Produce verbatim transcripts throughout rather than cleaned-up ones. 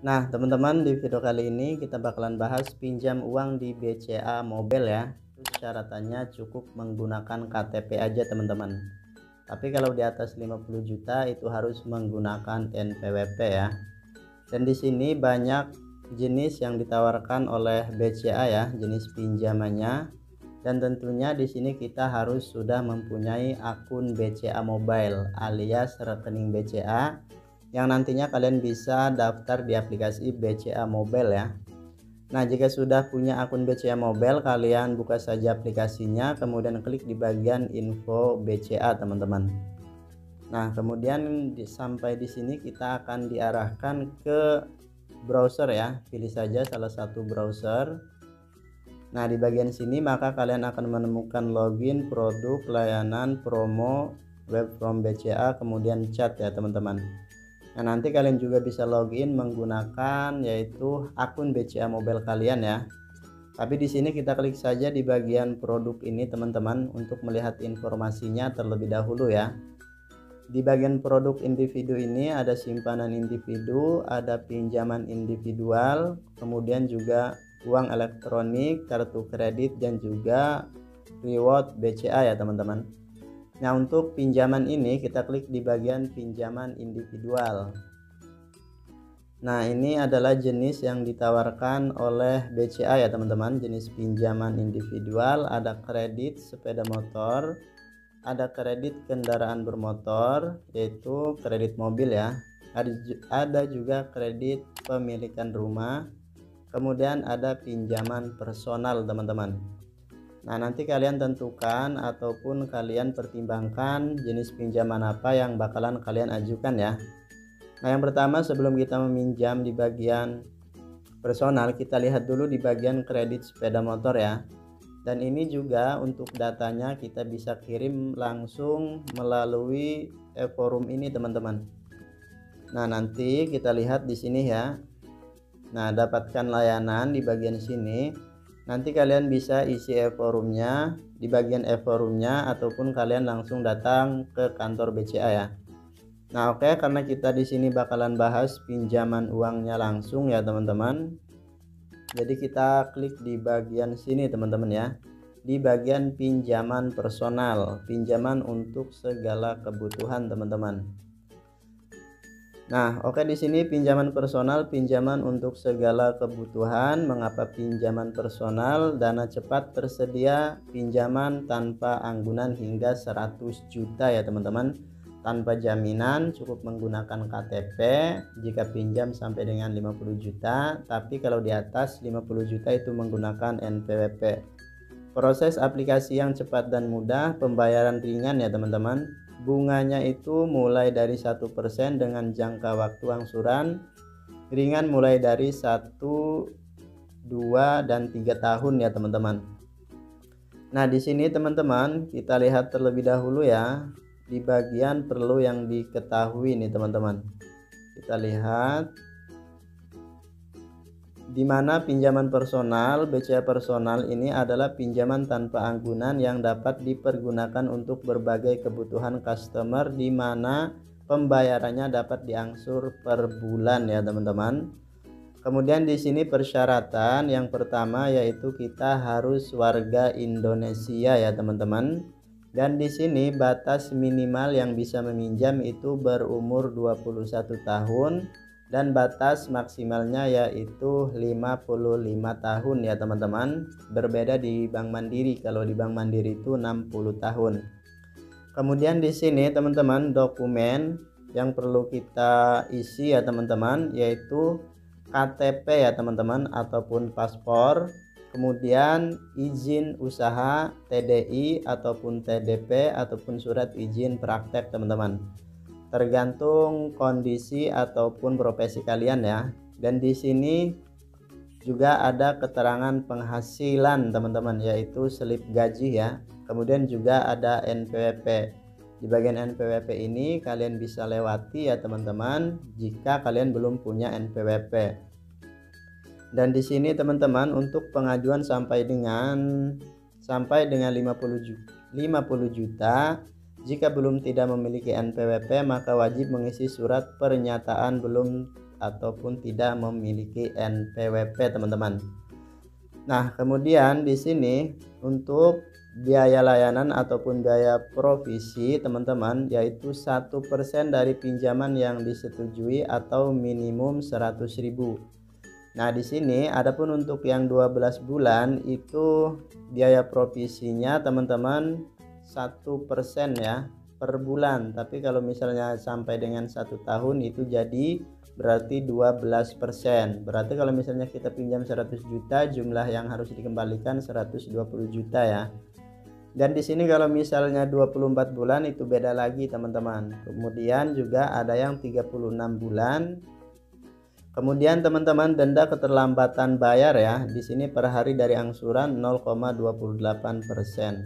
Nah teman-teman, di video kali ini kita bakalan bahas pinjam uang di B C A Mobile ya. Syaratannya cukup menggunakan K T P aja teman-teman, tapi kalau di atas lima puluh juta itu harus menggunakan N P W P ya. Dan di sini banyak jenis yang ditawarkan oleh B C A ya, jenis pinjamannya. Dan tentunya di sini kita harus sudah mempunyai akun B C A Mobile alias rekening B C A yang nantinya kalian bisa daftar di aplikasi B C A Mobile ya. Nah, jika sudah punya akun B C A Mobile, kalian buka saja aplikasinya kemudian klik di bagian info B C A teman-teman. Nah, kemudian di, sampai di sini kita akan diarahkan ke browser ya. Pilih saja salah satu browser. Nah, di bagian sini maka kalian akan menemukan login, produk, layanan, promo, web from B C A, kemudian chat ya teman-teman. Nah, nanti kalian juga bisa login menggunakan yaitu akun B C A Mobile kalian ya. Tapi di sini kita klik saja di bagian produk ini teman-teman untuk melihat informasinya terlebih dahulu ya. Di bagian produk individu ini ada simpanan individu, ada pinjaman individual, kemudian juga uang elektronik, kartu kredit, dan juga reward B C A ya teman-teman. Nah, untuk pinjaman ini kita klik di bagian pinjaman individual. Nah, ini adalah jenis yang ditawarkan oleh B C A ya teman-teman. Jenis pinjaman individual ada kredit sepeda motor, ada kredit kendaraan bermotor yaitu kredit mobil ya, ada juga kredit pemilikan rumah, kemudian ada pinjaman personal teman-teman. Nah, nanti kalian tentukan ataupun kalian pertimbangkan jenis pinjaman apa yang bakalan kalian ajukan ya. Nah, yang pertama sebelum kita meminjam di bagian personal, kita lihat dulu di bagian kredit sepeda motor ya. Dan ini juga untuk datanya kita bisa kirim langsung melalui e-forum ini teman-teman. Nah, nanti kita lihat di sini ya. Nah, dapatkan layanan di bagian sini. Nanti kalian bisa isi e-forumnya di bagian e-forumnya ataupun kalian langsung datang ke kantor B C A ya. Nah, oke, karena kita di sini bakalan bahas pinjaman uangnya langsung ya teman-teman. Jadi kita klik di bagian sini teman-teman ya. Di bagian pinjaman personal, pinjaman untuk segala kebutuhan teman-teman. Nah, oke, di sini pinjaman personal, pinjaman untuk segala kebutuhan. Mengapa pinjaman personal? Dana cepat tersedia, pinjaman tanpa anggunan hingga seratus juta ya teman-teman. Tanpa jaminan, cukup menggunakan K T P jika pinjam sampai dengan lima puluh juta, tapi kalau di atas lima puluh juta itu menggunakan N P W P. Proses aplikasi yang cepat dan mudah, pembayaran ringan ya teman-teman. Bunganya itu mulai dari satu persen dengan jangka waktu angsuran. Ringan mulai dari satu, dua, dan tiga tahun ya teman-teman. Nah, di sini teman-teman kita lihat terlebih dahulu ya. Di bagian perlu yang diketahui nih teman-teman. Kita lihat di mana pinjaman personal, B C A personal ini adalah pinjaman tanpa anggunan yang dapat dipergunakan untuk berbagai kebutuhan customer, di mana pembayarannya dapat diangsur per bulan ya teman-teman. Kemudian di sini persyaratan yang pertama yaitu kita harus warga Indonesia ya teman-teman. Dan di sini batas minimal yang bisa meminjam itu berumur dua puluh satu tahun. Dan batas maksimalnya yaitu lima puluh lima tahun ya teman-teman. Berbeda di Bank Mandiri, kalau di Bank Mandiri itu enam puluh tahun. Kemudian di sini teman-teman dokumen yang perlu kita isi ya teman-teman, yaitu K T P ya teman-teman ataupun paspor. Kemudian izin usaha, T D I ataupun T D P ataupun surat izin praktek teman-teman, tergantung kondisi ataupun profesi kalian ya. Dan di sini juga ada keterangan penghasilan teman-teman, yaitu slip gaji ya. Kemudian juga ada N P W P. Di bagian N P W P ini kalian bisa lewati ya teman-teman jika kalian belum punya N P W P. Dan di sini teman-teman untuk pengajuan sampai dengan sampai dengan lima puluh juta. Jika belum tidak memiliki N P W P, maka wajib mengisi surat pernyataan belum ataupun tidak memiliki N P W P, teman-teman. Nah, kemudian di sini untuk biaya layanan ataupun biaya provisi, teman-teman, yaitu satu persen dari pinjaman yang disetujui atau minimum seratus ribu. Nah, di sini adapun untuk yang dua belas bulan itu biaya provisinya, teman-teman, satu persen ya per bulan. Tapi kalau misalnya sampai dengan satu tahun itu jadi berarti dua belas persen. Berarti kalau misalnya kita pinjam seratus juta, jumlah yang harus dikembalikan seratus dua puluh juta ya. Dan di sini kalau misalnya dua puluh empat bulan itu beda lagi, teman-teman. Kemudian juga ada yang tiga puluh enam bulan. Kemudian teman-teman, denda keterlambatan bayar ya. Di sini per hari dari angsuran nol koma dua puluh delapan persen.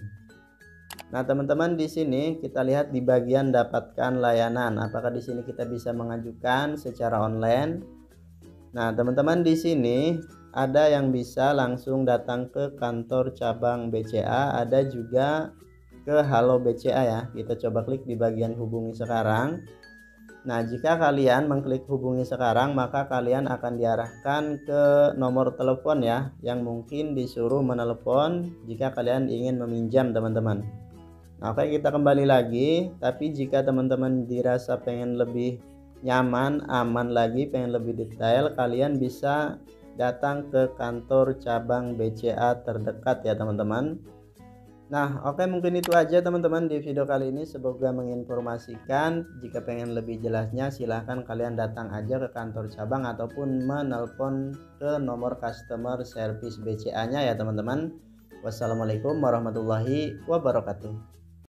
Nah, teman-teman, di sini kita lihat di bagian dapatkan layanan. Apakah di sini kita bisa mengajukan secara online? Nah, teman-teman, di sini ada yang bisa langsung datang ke kantor cabang B C A, ada juga ke Halo B C A ya. Kita coba klik di bagian hubungi sekarang. Nah, jika kalian mengklik hubungi sekarang, maka kalian akan diarahkan ke nomor telepon ya, yang mungkin disuruh menelepon jika kalian ingin meminjam, teman-teman. Nah, oke, kita kembali lagi. Tapi jika teman-teman dirasa pengen lebih nyaman, aman lagi, pengen lebih detail, kalian bisa datang ke kantor cabang B C A terdekat ya, teman-teman. Nah, oke, mungkin itu aja teman-teman di video kali ini, semoga menginformasikan. Jika pengen lebih jelasnya silahkan kalian datang aja ke kantor cabang ataupun menelpon ke nomor customer service B C A nya ya, teman-teman. Wassalamualaikum warahmatullahi wabarakatuh.